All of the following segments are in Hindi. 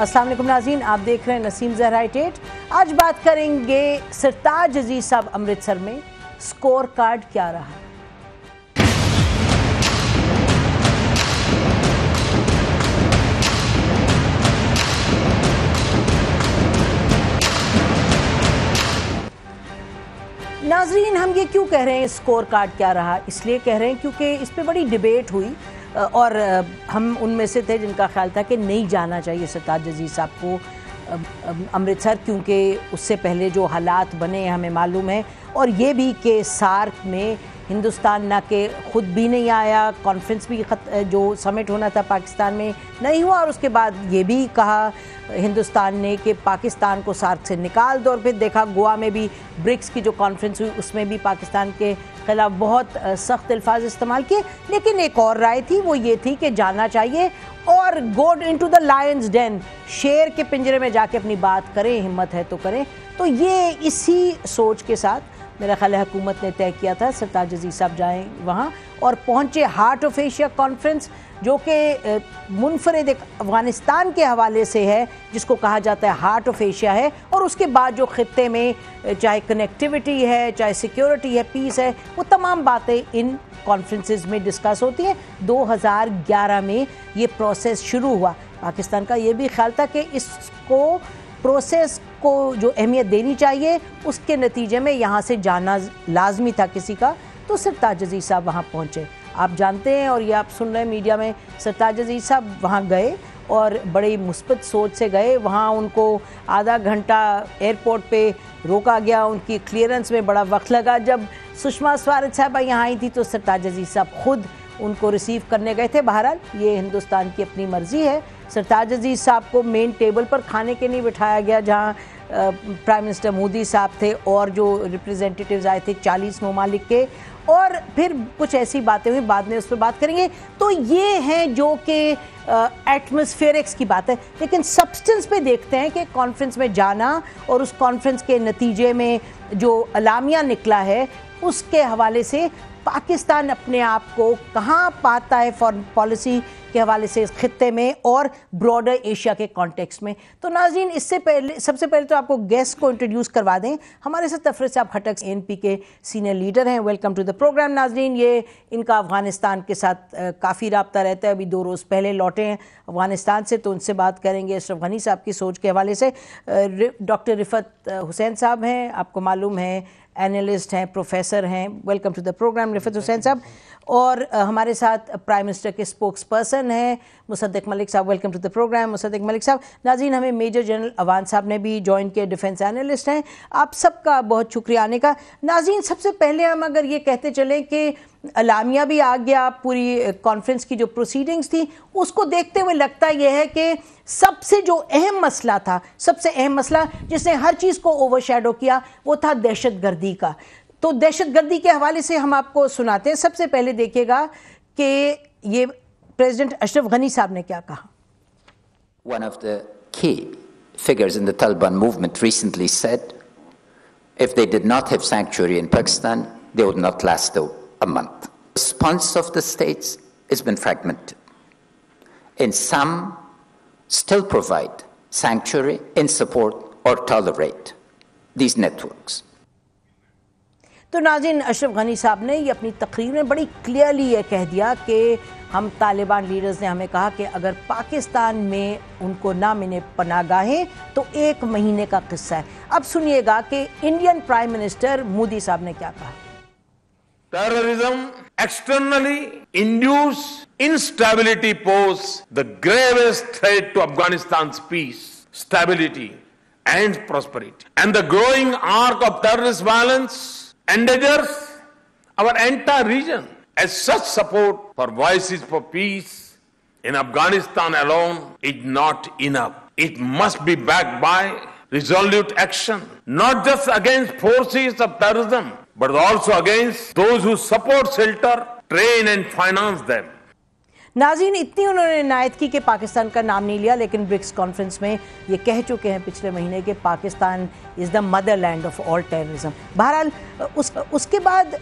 अस्सलाम वालेकुम नाज़रीन, आप देख रहे हैं नसीम ज़हरा एट। आज बात करेंगे सरताज अजीज साहब अमृतसर में, स्कोर कार्ड क्या रहा। नाज़रीन, हम ये क्यों कह रहे हैं स्कोर कार्ड क्या रहा, इसलिए कह रहे हैं क्योंकि इस पर बड़ी डिबेट हुई और हम उनमें से थे जिनका ख्याल था कि नहीं जाना चाहिए सरताज अजीज साहब को अमृतसर, क्योंकि उससे पहले जो हालात बने हमें मालूम है, और ये भी कि सार्क में हिंदुस्तान ना के ख़ुद भी नहीं आया, कॉन्फ्रेंस भी जो समिट होना था पाकिस्तान में नहीं हुआ, और उसके बाद ये भी कहा हिंदुस्तान ने कि पाकिस्तान को सार्क से निकाल दो। और फिर देखा गोवा में भी ब्रिक्स की जो कॉन्फ्रेंस हुई उसमें भी पाकिस्तान के खिलाफ बहुत सख्त अल्फाज इस्तेमाल किए। लेकिन एक और राय थी, वो ये थी कि जाना चाहिए और go into the lion's den, शेर के पिंजरे में जाके अपनी बात करें, हिम्मत है तो करें। तो ये इसी सोच के साथ मेरा ख्याल है हुकूमत ने तय किया था सरताज अजीज साहब जाएँ वहाँ, और पहुँचे हार्ट ऑफ एशिया कॉन्फ्रेंस जो कि मुनफरद एक अफ़गानिस्तान के हवाले से है, जिसको कहा जाता है हार्ट ऑफ एशिया है। और उसके बाद जो ख़ित्ते में चाहे कनेक्टिविटी है, चाहे सिक्योरिटी है, पीस है, वो तमाम बातें इन कॉन्फ्रेंसेस में डिस्कस होती हैं। 2011 में ये प्रोसेस शुरू हुआ। पाकिस्तान का ये भी ख्याल था कि इसको प्रोसेस को जो अहमियत देनी चाहिए, उसके नतीजे में यहाँ से जाना लाजमी था किसी का। तो सरताज अजीज साहब वहाँ पहुँचे, आप जानते हैं और ये आप सुन रहे हैं मीडिया में, सरताज अजीज साहब वहाँ गए और बड़ी मुस्बत सोच से गए। वहाँ उनको आधा घंटा एयरपोर्ट पे रोका गया, उनकी क्लियरेंस में बड़ा वक्त लगा। जब सुषमा स्वाराज साहबा यहाँ आई थी तो सरताज अजीज साहब खुद उनको रिसीव करने गए थे। बहरहाल ये हिंदुस्तान की अपनी मर्ज़ी है। सरताज अजीज साहब को मेन टेबल पर खाने के लिए बिठाया गया, जहाँ प्राइम मिनिस्टर मोदी साहब थे और जो रिप्रेजेंटेटिव्स आए थे 40 ममालिक के, और फिर कुछ ऐसी बातें हुई, बाद में उस पर बात करेंगे। तो ये हैं जो कि एटमॉस्फेरिक्स की बात है, लेकिन सब्सटेंस पे देखते हैं कि कॉन्फ्रेंस में जाना और उस कॉन्फ्रेंस के नतीजे में जो अलामिया निकला है, उसके हवाले से पाकिस्तान अपने आप को कहाँ पाता है फॉरेन पॉलिसी के हवाले से इस खित्ते में और ब्रॉडर एशिया के कॉन्टेक्स्ट में। तो नाज़रीन, इससे पहले सबसे पहले तो आपको गेस्ट को इंट्रोड्यूस करवा दें। हमारे साथ अफरसियाब खटक एनपी के सीनियर लीडर हैं। Welcome to the programme. नाज़रीन, ये इनका अफ़गानिस्तान के साथ काफ़ी रब्ता रहता है। अभी 2 रोज़ पहले लौटे हैं अफ़गानिस्तान से, तो उनसे बात करेंगे अशरफ घनी साहब की सोच के हवाले से। डॉक्टर रिफत हुसैन साहब हैं, आपको मालूम है एनालिस्ट हैं, प्रोफेसर हैं। Welcome to the programme Rifat Hussain साहब। और हमारे साथ प्राइम मिनिस्टर के स्पोक्स पर्सन हैं मुसद्दक मलिक साहब। वेलकम टू द प्रोग्राम मुसद्दक मलिक साहब। नाज़रीन, हमें मेजर जनरल अवान साहब ने भी ज्वाइन किया, डिफेंस एनालिस्ट हैं। आप सबका बहुत शुक्रिया आने का। नाज़रीन, सबसे पहले हम अगर ये कहते चलें कि अलामिया भी आ गया, पूरी कॉन्फ्रेंस की जो प्रोसीडिंग्स थी उसको देखते हुए लगता यह है कि सबसे जो अहम मसला था, सबसे अहम मसला जिसने हर चीज़ को ओवरशैडो किया, वो था दहशतगर्दी का। तो दहशतगर्दी के हवाले से हम आपको सुनाते हैं। सबसे पहले देखिएगा कि ये प्रेसिडेंट अशरफ घनी साहब ने क्या कहा। One of the key figures in the Taliban movement recently said, if they did not have sanctuary in Pakistan, they would not last a month. The response of the states has been fragmented. And some still provide sanctuary in support or tolerate these networks. तो नाज़रीन, अशरफ घनी साहब ने ये अपनी तकरीर में बड़ी क्लियरली ये कह दिया कि हम तालिबान लीडर्स ने हमें कहा कि अगर पाकिस्तान में उनको ना मिले पनागाहें तो 1 महीने का किस्सा है। अब सुनिएगा कि इंडियन प्राइम मिनिस्टर मोदी साहब ने क्या कहा। Terrorism externally induced instability poses the gravest threat to Afghanistan's peace, stability and prosperity. And the growing arc of terrorist violence endangers our entire region. As such, support for voices for peace in Afghanistan alone is not enough. It must be backed by resolute action, not just against forces of terrorism, but also against those who support, shelter, train and finance them. नाज़रीन, इतनी उन्होंने इनायत की कि पाकिस्तान का नाम नहीं लिया, लेकिन ब्रिक्स कॉन्फ्रेंस में ये कह चुके हैं पिछले महीने कि Pakistan is the motherland of all terrorism. बहरहाल उसके बाद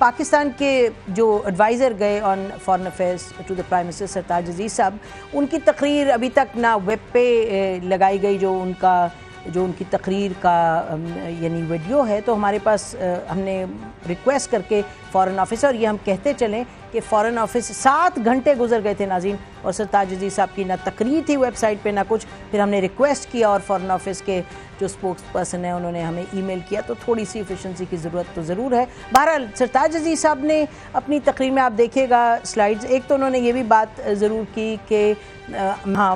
पाकिस्तान के जो एडवाइज़र गए on foreign affairs to the prime minister Sartaj Aziz साहब, उनकी तकरीर अभी तक ना वेब पे लगाई गई जो उनकी तकरीर का यानी वीडियो है, तो हमारे पास हमने रिक्वेस्ट करके फ़ॉरेन ऑफिस, और ये हम कहते चलें कि फ़ॉरेन ऑफिस 7 घंटे गुजर गए थे नाज़रीन, और सरताज अजीज़ साहब की ना तकरीर थी वेबसाइट पे ना कुछ। फिर हमने रिक्वेस्ट किया और फ़ॉरेन ऑफिस के जो स्पोक्स पर्सन है उन्होंने हमें ईमेल किया, तो थोड़ी सी एफिशिएंसी की ज़रूरत तो ज़रूर है। बहरहाल सरताज अजीज़ साहब ने अपनी तकरीर में, आप देखिएगा स्लाइड्स, एक तो उन्होंने ये भी बात ज़रूर की कि हाँ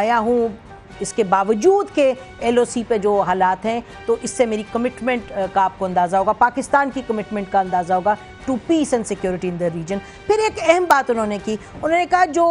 आया हूँ इसके बावजूद के LOC पे जो हालात हैं, तो इससे मेरी कमिटमेंट का आपको अंदाज़ा होगा, पाकिस्तान की कमिटमेंट का अंदाज़ा होगा to peace and security in the region. फिर एक अहम बात उन्होंने की, उन्होंने कहा जो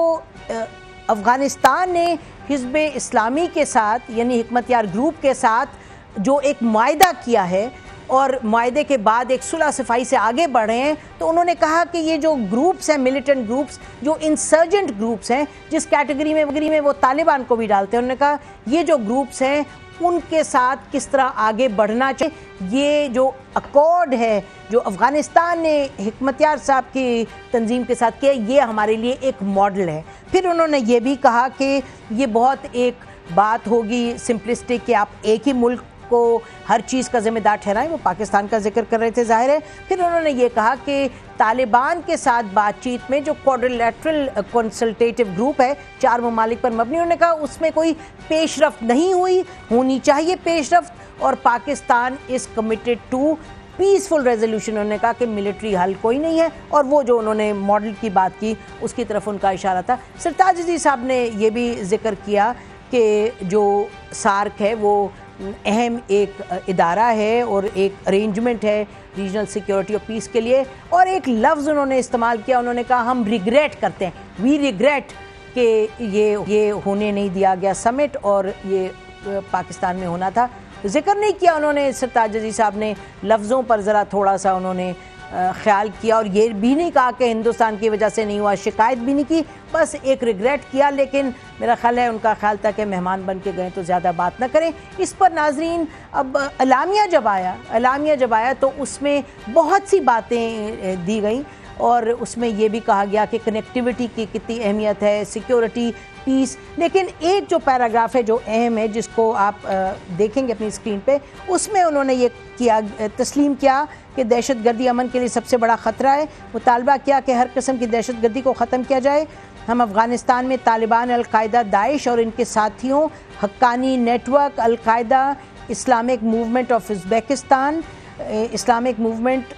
अफ़गानिस्तान ने हिज़्बे इस्लामी के साथ यानी हिकमतयार ग्रुप के साथ जो एक मुआहदा किया है और मुआहदे के बाद एक सुलह सफाई से आगे बढ़े हैं, तो उन्होंने कहा कि ये जो ग्रुप्स हैं, मिलिटेंट ग्रुप्स, जो इंसर्जेंट ग्रुप्स हैं, जिस कैटेगरी में वो तालिबान को भी डालते हैं, उन्होंने कहा ये जो ग्रुप्स हैं उनके साथ किस तरह आगे बढ़ना चाहिए। ये जो अकॉर्ड है जो अफ़गानिस्तान ने हिकमतयार साहब की तंजीम के साथ किया, ये हमारे लिए एक मॉडल है। फिर उन्होंने ये भी कहा कि ये बहुत एक बात होगी सिंपलिस्टिक कि आप एक ही मुल्क को हर चीज़ का ज़िम्मेदार ठहराएं, वो पाकिस्तान का जिक्र कर रहे थे जाहिर है। फिर उन्होंने ये कहा कि तालिबान के साथ बातचीत में जो क्वाड्रिलैटरल कंसल्टेटिव ग्रुप है 4 ममालिक पर मबनी, उन्होंने कहा उसमें कोई पेशरफ्त नहीं हुई, होनी चाहिए पेशरफ्त, और Pakistan is committed to peaceful resolution. उन्होंने कहा कि मिलिट्री हल कोई नहीं है, और वो जो उन्होंने मॉडल की बात की उसकी तरफ उनका इशारा था। सरताज अजीज़ साहब ने ये भी जिक्र किया कि जो सार्क है वो अहम एक इदारा है और एक अरेंजमेंट है रीजनल सिक्योरिटी और पीस के लिए, और एक लफ्ज़ उन्होंने इस्तेमाल किया, उन्होंने कहा हम रिग्रेट करते हैं, वी रिग्रेट कि ये होने नहीं दिया गया समिट, और ये पाकिस्तान में होना था, जिक्र नहीं किया उन्होंने। सरताज अजीज़ साहब ने लफ्ज़ों पर ज़रा थोड़ा सा उन्होंने ख्याल किया, और ये भी नहीं कहा कि हिंदुस्तान की वजह से नहीं हुआ, शिकायत भी नहीं की, बस एक रिग्रेट किया। लेकिन मेरा ख्याल है उनका ख्याल था कि मेहमान बन के गए तो ज़्यादा बात ना करें इस पर। नाजरीन, अब अलामिया जब आया तो उसमें बहुत सी बातें दी गई, और उसमें यह भी कहा गया कि कनेक्टिविटी की कितनी अहमियत है, सिक्योरिटी, पीस। लेकिन एक जो पैराग्राफ है जो अहम है, जिसको आप देखेंगे अपनी स्क्रीन पे, उसमें उन्होंने ये तस्लीम किया कि दहशतगर्दी अमन के लिए सबसे बड़ा ख़तरा है, मुतालबा किया कि हर किस्म की दहशतगर्दी को ख़त्म किया जाए। हम अफ़गानिस्तान में तालिबान, अलकायदा, दाइश और इनके साथियों, Haqqani network, al Qaeda, Islamic movement of Uzbekistan, Islamic movement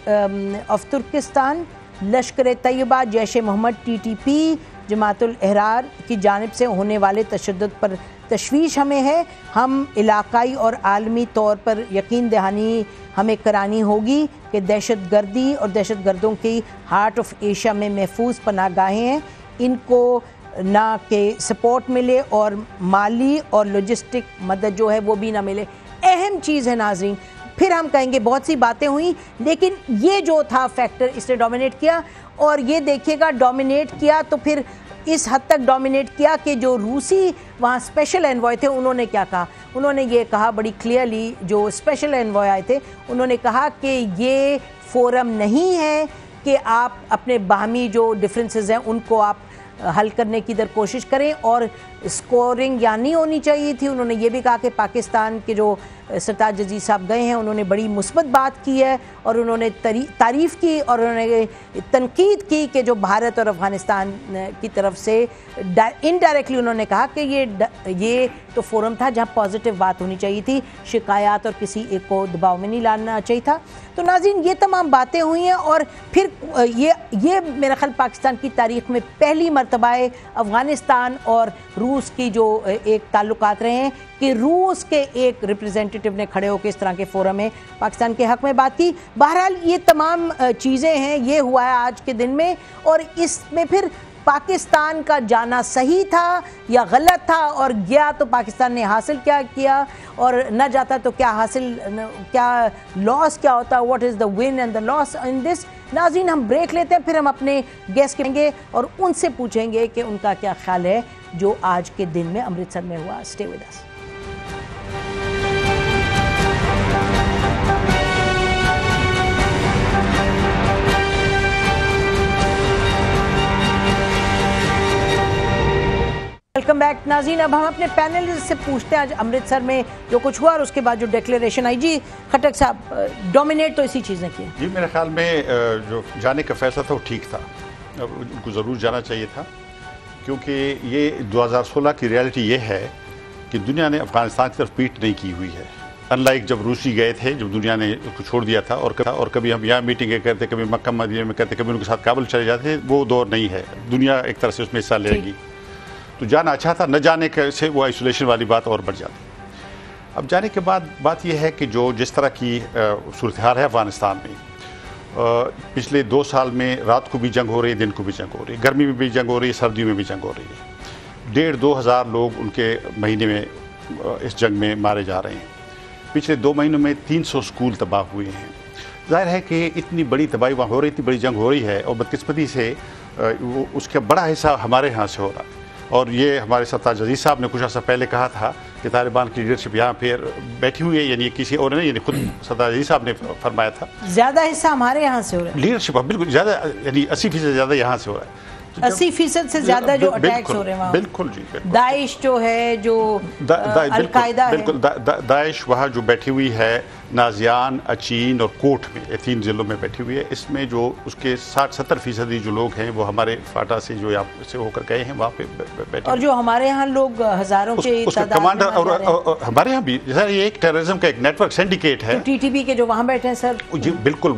of Turkistan, Lashkar e Taiba, Jaish e Mohammed, TTP, Jamaat ul Ahrar की जानिब से होने वाले तशद्दुद पर तशवीश हमें है। हम इलाकाई और आलमी तौर पर यकीन दहानी हमें करानी होगी कि दहशतगर्दी और दहशतगर्दों की हार्ट ऑफ एशिया में महफूज पनाहगाहें हैं, इनको ना के सपोर्ट मिले और माली और लॉजिस्टिक मदद जो है वो भी ना मिले। अहम चीज़ है नाज़रीन। फिर हम कहेंगे बहुत सी बातें हुई, लेकिन ये जो था फैक्टर इसने डोमिनेट किया, और ये देखिएगा डोमिनेट किया तो फिर इस हद तक डोमिनेट किया कि जो रूसी वहाँ स्पेशल एनवॉय थे उन्होंने क्या कहा, उन्होंने ये कहा बड़ी क्लियरली, जो स्पेशल एनवॉय आए थे उन्होंने कहा कि ये फोरम नहीं है कि आप अपने बाहमी जो डिफरेंसेस हैं उनको आप हल करने की कोशिश करें, और स्कोरिंग यानी होनी चाहिए थी। उन्होंने ये भी कहा कि पाकिस्तान के जो सरताज अजीज़ साहब गए हैं उन्होंने बड़ी मुस्बत बात की है, और उन्होंने तारीफ़ की और उन्होंने तनकीद की कि जो भारत और अफ़गानिस्तान की तरफ से इनडायरेक्टली उन्होंने कहा कि ये तो फोरम था जहाँ पॉजिटिव बात होनी चाहिए थी, शिकायत और किसी एक को दबाव में नहीं लाना चाहिए था। तो नाज़रीन, ये तमाम बातें हुई हैं, और फिर ये मेरा ख्याल पाकिस्तान की तारीख़ में पहली मरतबा है अफ़गानिस्तान और रूस की जो एक ताल्लुकात रहे हैं कि रूस के एक रिप्रेजेंटेटिव ने खड़े होकर इस तरह के फोरम में पाकिस्तान के हक़ में बात की। बहरहाल ये तमाम चीज़ें हैं, ये हुआ है आज के दिन में, और इसमें फिर पाकिस्तान का जाना सही था या गलत था, और गया तो पाकिस्तान ने हासिल क्या किया और न जाता तो क्या हासिल, क्या लॉस क्या होता, what is the win and the loss in this. नाज़रीन हम ब्रेक लेते हैं, फिर हम अपने गेस्ट करेंगे और उनसे पूछेंगे कि उनका क्या ख्याल है जो आज के दिन में अमृतसर में हुआ। Stay with us. Welcome back नाज़रीन, अब हम अपने पैनल से पूछते हैं आज अमृतसर में जो कुछ हुआ और उसके बाद जो डिक्लेरेशन आई। जी खटक साहब, डोमिनेट तो इसी चीज़ ने किया। जी मेरे ख्याल में जो जाने का फैसला था वो ठीक था, उनको ज़रूर जाना चाहिए था, क्योंकि ये 2016 की रियलिटी ये है कि दुनिया ने अफगानिस्तान की तरफ पीठ नहीं की हुई है। अनलाइक जब रूसी गए थे, जब दुनिया ने उसको छोड़ दिया था, और कभी हम यहाँ मीटिंगें करते, कभी मक्का मदीना में करते, कभी उनके साथ काबुल चले जाते, वो दौर नहीं है। दुनिया एक तरह से उसमें हिस्सा लेगी, तो जाना अच्छा था। न जाने से वो आइसोलेशन वाली बात और बढ़ जाती। अब जाने के बाद बात यह है कि जो जिस तरह की सूरत हाल है अफगानिस्तान में, पिछले 2 साल में रात को भी जंग हो रही है, दिन को भी जंग हो रही है, गर्मी में भी जंग हो रही है, सर्दियों में भी जंग हो रही है। 1500-2000 लोग उनके महीने में इस जंग में मारे जा रहे हैं। पिछले 2 महीनों में 300 स्कूल तबाह हुए हैं। जाहिर है कि इतनी बड़ी तबाही वहाँ हो रही, इतनी बड़ी जंग हो रही है, और बदकिस्मती से वो उसका बड़ा हिस्सा हमारे यहाँ से हो रहा है। और ये हमारे सरताज अजीज साहब ने कुछ अर्सा पहले कहा था कि तालिबान की लीडरशिप यहाँ फिर बैठी हुई है, यानी किसी और ने, यानी खुद सरताज अजीज साहब ने फरमाया था ज़्यादा हिस्सा हमारे यहाँ से हो रहा है लीडरशिप, अब बिल्कुल ज़्यादा, यानी 80% ज़्यादा यहाँ से हो रहा है। 80% से ज़्यादा जो अटैक्स हो रहे हैं वहाँ, बिल्कुल जी, दाइश जो है, जो अलकायदा, बिल्कुल दाइश वहाँ जो बैठी हुई है नाजियान, अचीन और कोट में, ये 3 जिलों में बैठी हुई है। इसमें जो उसके 60-70% जो लोग हैं वो हमारे फाटा से जो यहाँ से होकर गए हैं वहाँ पे बैठे, और जो हमारे यहाँ लोग हज़ारों के कमांडर, और हमारे यहाँ भी सर ये एक टेररिज्म का एक नेटवर्क सिंडिकेट है, टीटीपी के जो वहाँ बैठे हैं सर जी, बिल्कुल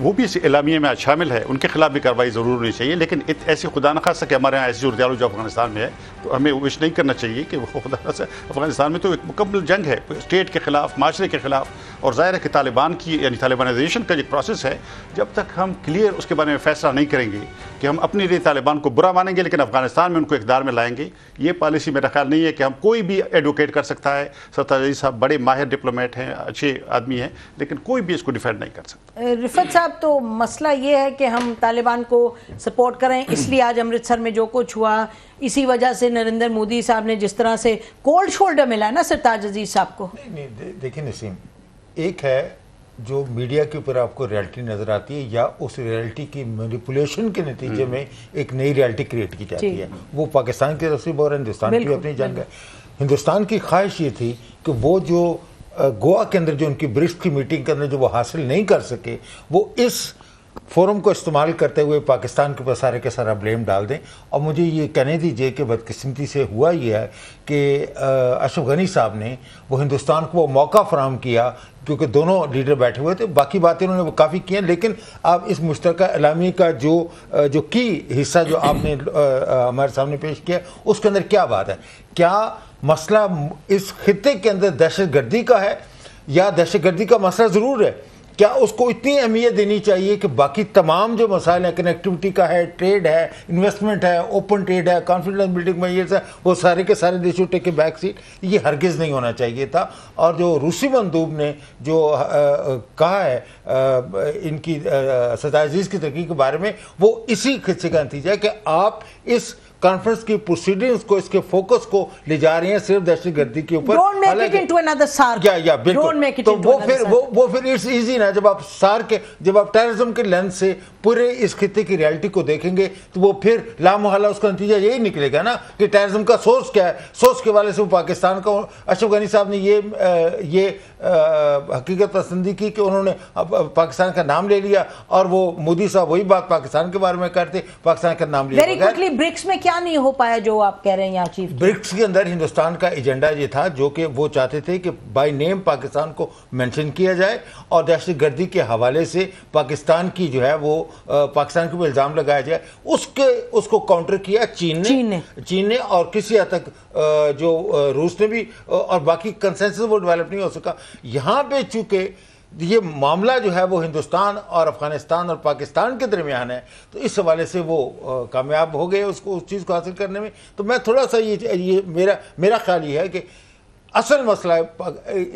वो भी इस इलामिया में शामिल है, उनके खिलाफ भी कार्रवाई ज़रूर होनी चाहिए। लेकिन ऐसी खुदा न खासा कि हमारे यहाँ ऐसी सूरत जो अफगानिस्तान में है, तो हमें विश नहीं करना चाहिए कि वो खुदा न खासा अफगानिस्तान में तो एक मुकम्मल जंग है स्टेट के खिलाफ, माशरे के खिलाफ, और ज़ाहिर है कि तालिबान की यानी तालिबानाइजेशन का जो प्रोसेस है, जब तक हम क्लियर उसके बारे में फैसला नहीं करेंगे कि हम अपने लिए तालिबान को बुरा मानेंगे लेकिन अफगानिस्तान में उनको इक़्तिदार में लाएंगे, ये पॉलिसी मेरा ख्याल नहीं है कि हम कोई भी एडवोकेट कर सकता है। सरताज अजीज साहब बड़े माहिर डिप्लोमेट हैं, अच्छे आदमी हैं, लेकिन कोई भी इसको डिफेंड नहीं कर सकता। रिफत साहब, तो मसला ये है कि हम तालिबान को सपोर्ट करें, इसलिए आज अमृतसर में जो कुछ हुआ, इसी वजह से नरेंद्र मोदी साहब ने जिस तरह से कोल्ड शोल्डर मिला ना सरताज अजीज साहब को। देखिए नसीम, एक है जो मीडिया के ऊपर आपको रियलिटी नज़र आती है, या उस रियलिटी की मैनिपुलेशन के नतीजे में एक नई रियलिटी क्रिएट की जाती है। वो पाकिस्तान की तरफ से और हिंदुस्तान की अपनी जंग है। हिंदुस्तान की ख्वाहिश ये थी कि वो जो गोवा के अंदर जो उनकी ब्रिक्स की मीटिंग के अंदर जो वो हासिल नहीं कर सके, वो इस फोरम को इस्तेमाल करते हुए पाकिस्तान के ऊपर सारे का सारा ब्लेम डाल दें। और मुझे ये कहने दीजिए कि बदकिस्मती से हुआ यह है कि अशरफ घनी साहब ने वो हिंदुस्तान को वो मौका फराहम किया, क्योंकि दोनों लीडर बैठे हुए थे, बाकी बातें उन्होंने काफ़ी की हैं, लेकिन आप इस मुश्तरका एलामी का जो की हिस्सा जो आपने हमारे सामने पेश किया, उसके अंदर क्या बात है? क्या मसला इस खित्ते के अंदर दहशत गर्दी का है? या दहशत गर्दी का मसला ज़रूर है, क्या उसको इतनी अहमियत देनी चाहिए कि बाकी तमाम जो मसाइल हैं, कनेक्टिविटी का है, ट्रेड है, इन्वेस्टमेंट है, ओपन ट्रेड है, कॉन्फिडेंस बिल्डिंग मेजर्स है, वो सारे के सारे देश उठे के बैक सीट, ये हरगिज़ नहीं होना चाहिए था। और जो रूसी मंदूब ने जो कहा है इनकी सरताज अजीज की तकरीर के बारे में, वो इसी खिस्से का नतीजा है कि आप इस कॉन्फ्रेंस की प्रोसीडिंग्स को, इसके फोकस को ले जा रहे हैं सिर्फ दहशतगर्दी के ऊपर। तो इट्स इजी ना, जब आप सार्क के, जब आप टेररिज्म के लेंस से पूरे इस खित्ते की रियलिटी को देखेंगे तो वो फिर लामोहला उसका नतीजा यही निकलेगा ना कि टेररिज्म का सोर्स क्या है। सोर्स के वाले से वो पाकिस्तान का, अशरफ घनी साहब ने ये हकीकत पसंदी की कि उन्होंने पाकिस्तान का नाम ले लिया, और वो मोदी साहब वही बात पाकिस्तान के बारे में करते, पाकिस्तान का नाम लिया। ब्रिक्स में क्या नहीं हो पाया जो आप कह रहे हैं यहाँ चीफ? ब्रिक्स के अंदर हिंदुस्तान का एजेंडा ये था जो कि वो चाहते थे कि बाय नेम पाकिस्तान को मेंशन किया जाए, और दहशतगर्दी के हवाले से पाकिस्तान की जो है वो पाकिस्तान के ऊपर इल्ज़ाम लगाया जाए। उसको काउंटर किया चीन ने, और किसी हद तक जो रूस ने भी, और बाकी कंसेंसस वो डेवलप नहीं हो सका। यहाँ पे चूँकि ये मामला जो है वो हिंदुस्तान और अफगानिस्तान और पाकिस्तान के दरमियान है, तो इस हवाले से वो कामयाब हो गए उसको, उस चीज़ को हासिल करने में। तो मैं थोड़ा सा ये मेरा ख्याल ये है कि असल मसला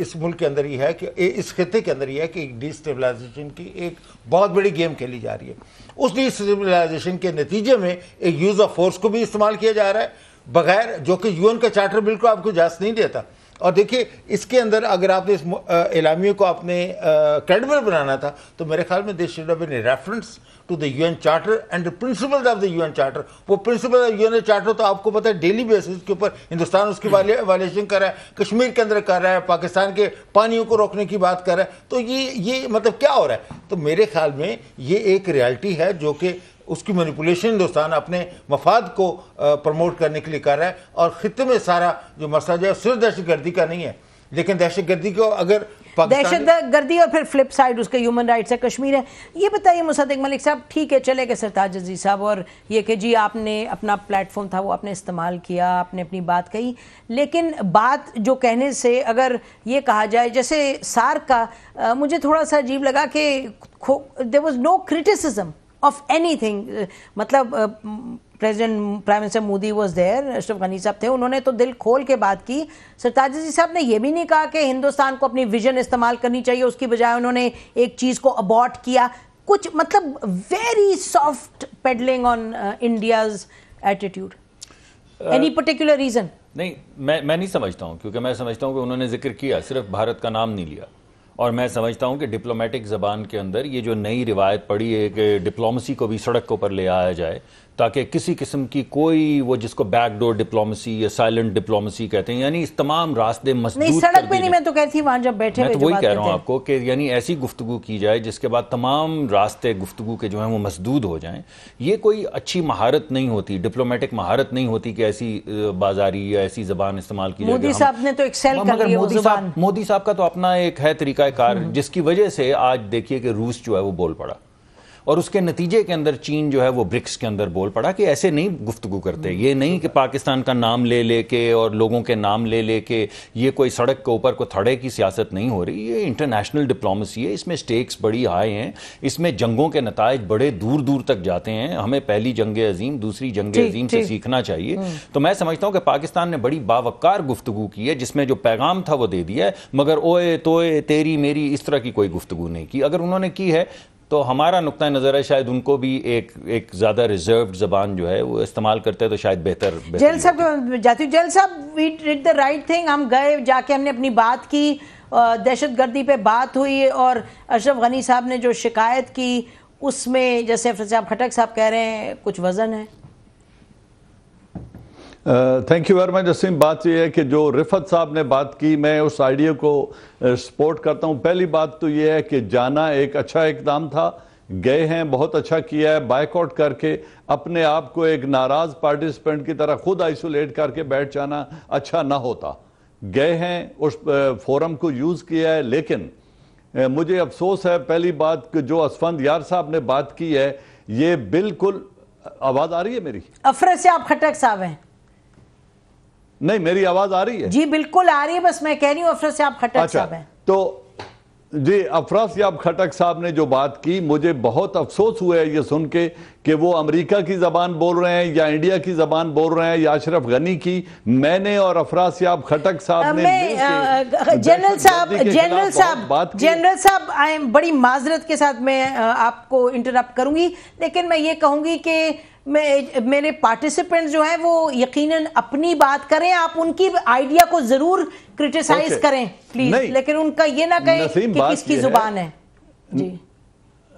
इस मुल्क के अंदर ही है कि इस खिते के अंदर ही है कि डिस्टेबलाइजेशन की एक बहुत बड़ी गेम खेली जा रही है। उस डिस्टेबलाइजेशन के नतीजे में एक यूज़ ऑफ फोर्स को भी इस्तेमाल किया जा रहा है बगैर, जो कि यूएन का चार्टर बिल्कुल आपको इजाज़त नहीं देता। और देखिए इसके अंदर अगर आपने इस एलामियों को आपने क्रेडिबल बनाना था तो मेरे ख्याल में this should have been reference to the UN charter and the principles of the UN charter. वो प्रिंसिपल ऑफ यूएन चार्टर तो आपको पता है डेली बेसिस के ऊपर हिंदुस्तान उसकी वायलेशन कर रहा है, कश्मीर के अंदर कर रहा है, पाकिस्तान के पानियों को रोकने की बात कर रहा है। तो ये मतलब क्या हो रहा है? तो मेरे ख्याल में ये एक रियलिटी है जो कि उसकी मैनिपुलेशन हिंदुस्तान अपने मफाद को प्रमोट करने के लिए कर रहा है। और खित्ते में सारा जो मसला जो है सिर्फ दहशतगर्दी का नहीं है, लेकिन दहशतगर्दी को अगर दहशतगर्दी और फिर फ्लिप साइड उसके ह्यूमन राइट्स है, कश्मीर है। ये बताइए मुसद्दिक मलिक साहब, ठीक है चले गए सरताज अजीज साहब और ये कि जी आपने अपना प्लेटफॉर्म था वो आपने इस्तेमाल किया, आपने अपनी बात कही, लेकिन बात जो कहने से अगर ये कहा जाए जैसे सार्क का मुझे थोड़ा सा अजीब लगा कि there was no criticism of anything. मतलब president prime minister Modi was there, Ashraf Ghani साहब थे, उन्होंने तो दिल खोल के बात की। सरताज जी साहब ने ये भी नहीं कहा कि हिंदुस्तान को अपनी विजन इस्तेमाल करनी चाहिए, उसकी बजाय उन्होंने एक चीज़ को अबॉर्ट किया। कुछ मतलब very soft pedalling on India's attitude, any particular reason? नहीं, मैं नहीं समझता हूँ, क्योंकि मैं समझता हूँ कि उन्होंने जिक्र किया, सिर्फ भारत का नाम नहीं लिया। और मैं समझता हूं कि डिप्लोमेटिक ज़बान के अंदर ये जो नई रिवायत पड़ी है कि डिप्लोमेसी को भी सड़क के ऊपर ले आया जाए, ताकि किसी किस्म की कोई वो जिसको बैकडोर डिप्लोमेसी या साइलेंट डिप्लोमेसी कहते हैं, यानी इस तमाम रास्ते मस्दूर नहीं, सड़क पे नहीं, मैं तो कहती वहां जब बैठे मैं तो वही कह रहा हूँ आपको कि यानी ऐसी गुफ्तगू की जाए जिसके बाद तमाम रास्ते गुफ्तगू के जो हैं वो मस्दूद हो जाएं। ये कोई अच्छी महारत नहीं होती, डिप्लोमेटिक महारत नहीं होती कि ऐसी बाजारी या ऐसी जबान इस्तेमाल की जाए। मोदी साहब ने तो एक्सेल कर लिया, मोदी साहब का तो अपना एक है तरीकाकार, जिसकी वजह से आज देखिए कि रूस जो है वो बोल पड़ा और उसके नतीजे के अंदर चीन जो है वो ब्रिक्स के अंदर बोल पड़ा कि ऐसे नहीं गुफ्तगू करते। ये नहीं कि पाकिस्तान का नाम ले लेके और लोगों के नाम ले लेके ये कोई सड़क के ऊपर को थड़े की सियासत नहीं हो रही। ये इंटरनेशनल डिप्लोमेसी है, इसमें स्टेक्स बड़ी हाई हैं, इसमें जंगों के नताइज बड़े दूर दूर तक जाते हैं। हमें पहली जंग अजीम, दूसरी जंग अजीम से सीखना चाहिए। तो मैं समझता हूँ कि पाकिस्तान ने बड़ी बावकार गुफ्तगू की है, जिसमें जो पैगाम था वो दे दिया है, मगर ओए तोए तेरी मेरी इस तरह की कोई गुफ्तगू नहीं की। अगर उन्होंने की है तो हमारा नुक्ता नज़र है शायद उनको भी एक ज़्यादा रिजर्व्ड ज़बान जो है वो इस्तेमाल करते हैं तो शायद बेहतर। जेल साहब जाती हूँ, जेल साहब we did the right thing, हम गए जाके हमने अपनी बात की, दहशतगर्दी पे बात हुई और अशरफ गनी साहब ने जो शिकायत की उसमें जैसे अफरसियाब खटक साहब कह रहे हैं कुछ वज़न है। Thank you very much Naseem. बात यह है कि जो रिफत साहब ने बात की, मैं उस आइडिया को सपोर्ट करता हूं। पहली बात तो यह है कि जाना एक अच्छा इकदाम था, गए हैं, बहुत अच्छा किया है। बायकॉट करके अपने आप को एक नाराज़ पार्टिसिपेंट की तरह खुद आइसोलेट करके बैठ जाना अच्छा ना होता। गए हैं, उस फोरम को यूज़ किया है, लेकिन मुझे अफसोस है पहली बात कि जो असफंद यार साहब ने बात की है ये बिल्कुल, आवाज़ आ रही है मेरी? अफरसियाब खटक साहब हैं। नहीं, मेरी आवाज आ रही है? जी बिल्कुल आ रही है, बस मैं कह रही हूँ अफरसियाब खटक साहब हैं। तो जी अफरसियाब खटक साहब ने जो बात की, मुझे बहुत अफसोस हुआ है ये सुन के कि वो अमेरिका की जबान बोल रहे हैं या इंडिया की जबान बोल रहे हैं या अशरफ गनी की। मैंने और अफरसियाब खटक साहब ने जनरल साहब आई एम बड़ी माजरत के साथ मैं आपको इंटरप्ट करूंगी, लेकिन मैं ये कहूंगी कि मेरे पार्टिसिपेंट्स जो हैं वो यकीनन अपनी बात करें, आप उनकी आइडिया को जरूर क्रिटिसाइज करें प्लीज, लेकिन उनका ये ना कहें कि किसकी जुबान है। जी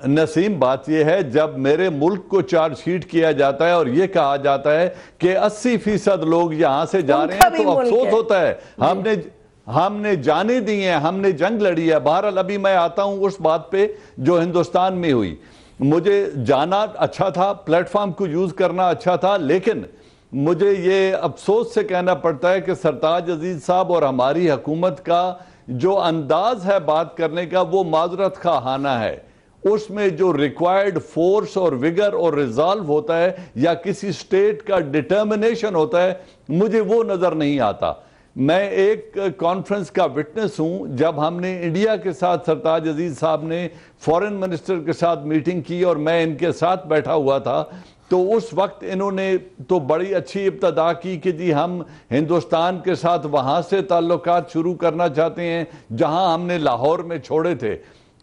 नसीम, बात यह है जब मेरे मुल्क को चार्जशीट किया जाता है और यह कहा जाता है कि 80% लोग यहां से जा रहे हैं तो अफसोस होता है। हमने जाने दी है, हमने जंग लड़ी है। बहरहाल अभी मैं आता हूं उस बात पे जो हिंदुस्तान में हुई। मुझे जाना अच्छा था, प्लेटफॉर्म को यूज करना अच्छा था, लेकिन मुझे ये अफसोस से कहना पड़ता है कि सरताज अजीज साहब और हमारी हुकूमत का जो अंदाज है बात करने का वो माजरत खाना है। उसमें जो रिक्वायर्ड फोर्स और विगर और रिजॉल्व होता है या किसी स्टेट का डिटर्मिनेशन होता है, मुझे वो नजर नहीं आता। मैं एक कॉन्फ्रेंस का विटनेस हूं जब हमने इंडिया के साथ, सरताज अजीज साहब ने फॉरेन मिनिस्टर के साथ मीटिंग की और मैं इनके साथ बैठा हुआ था, तो उस वक्त इन्होंने तो बड़ी अच्छी इब्तदा की कि जी हम हिंदुस्तान के साथ वहाँ से ताल्लुकात शुरू करना चाहते हैं जहाँ हमने लाहौर में छोड़े थे।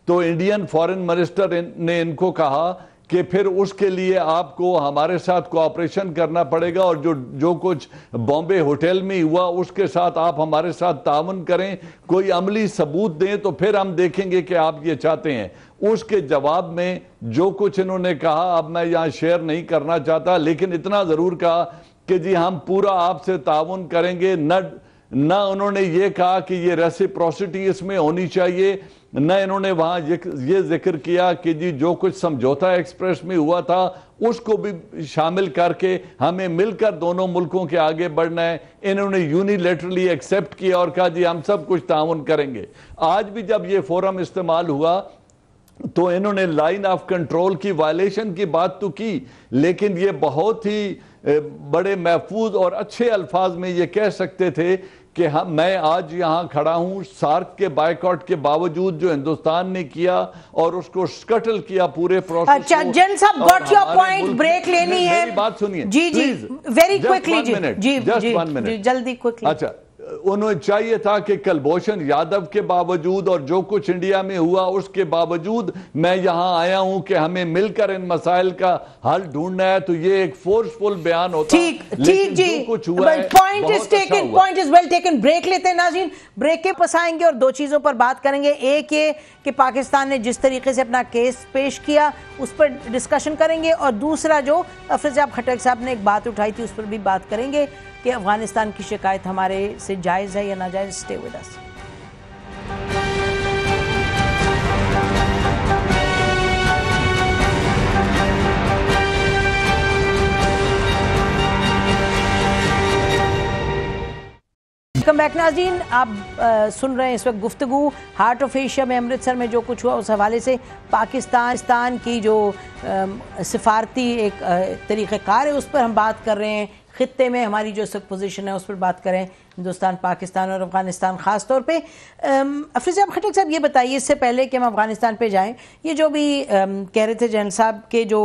तो इंडियन फॉरेन मिनिस्टर ने इनको कहा कि फिर उसके लिए आपको हमारे साथ कोऑपरेशन करना पड़ेगा और जो कुछ बॉम्बे होटल में हुआ उसके साथ आप हमारे साथ तावन करें, कोई अमली सबूत दें तो फिर हम देखेंगे कि आप ये चाहते हैं। उसके जवाब में जो कुछ इन्होंने कहा अब मैं यहाँ शेयर नहीं करना चाहता, लेकिन इतना ज़रूर कहा कि जी हम पूरा आपसे तावन करेंगे। न उन्होंने ये कहा कि ये रेसिप्रोसिटी इसमें होनी चाहिए, न इन्होंने वहाँ ये जिक्र किया कि जी जो कुछ समझौता एक्सप्रेस में हुआ था उसको भी शामिल करके हमें मिलकर दोनों मुल्कों के आगे बढ़ना है। इन्होंने यूनिलेटरली एक्सेप्ट किया और कहा जी हम सब कुछ ताउन करेंगे। आज भी जब ये फोरम इस्तेमाल हुआ तो इन्होंने लाइन ऑफ कंट्रोल की वायलेशन की बात तो की, लेकिन ये बहुत ही बड़े महफूज और अच्छे अल्फाज में ये कह सकते थे कि हम मैं आज यहाँ खड़ा हूँ, सार्क के बायकॉट के बावजूद जो हिंदुस्तान ने किया और उसको स्कटल किया पूरे प्रोसेस। अच्छा जन साहब गॉट योर पॉइंट, ब्रेक लेनी है, मेरी बात सुनिए जी जी वेरी क्विकली जी जस्ट 1 मिनट जल्दी क्विकली। अच्छा उन्हें चाहिए था कि कुलभूषण यादव के बावजूद और जो कुछ इंडिया में हुआ उसके बावजूद मैं यहाँ आया हूँ कि हमें मिलकर इन मसाइल का हल ढूंढना है, तो ये एक फोर्सफुल बयान होता। ठीक ठीक जी कुछ हुआ point is taken, point is well taken. Break लेते हैं नाज़रीन, ब्रेक के पास आएंगे और दो चीज़ों पर बात करेंगे। एक ये कि पाकिस्तान ने जिस तरीके से अपना केस पेश किया उस पर डिस्कशन करेंगे और दूसरा जो अफरसियाब खट्टक साहब ने एक बात उठाई थी उस पर भी बात करेंगे कि अफगानिस्तान की शिकायत हमारे से जायज़ है या नाजायज़। Stay with us. Welcome back नाज़रीन, आप सुन रहे हैं इस वक्त गुफ्तगू हार्ट ऑफ एशिया में अमृतसर में जो कुछ हुआ उस हवाले से पाकिस्तान की जो सिफारती एक तरीक़ेकार है उस पर हम बात कर रहे हैं, खित्ते में हमारी जो सख्त पोजीशन है उस पर बात करें, हिंदुस्तान पाकिस्तान और अफगानिस्तान ख़ास तौर पे। अफरसियाब खट्टक साहब ये बताइए इससे पहले कि हम अफगानिस्तान पे जाएं, ये जो भी कह रहे थे जनरल साहब के जो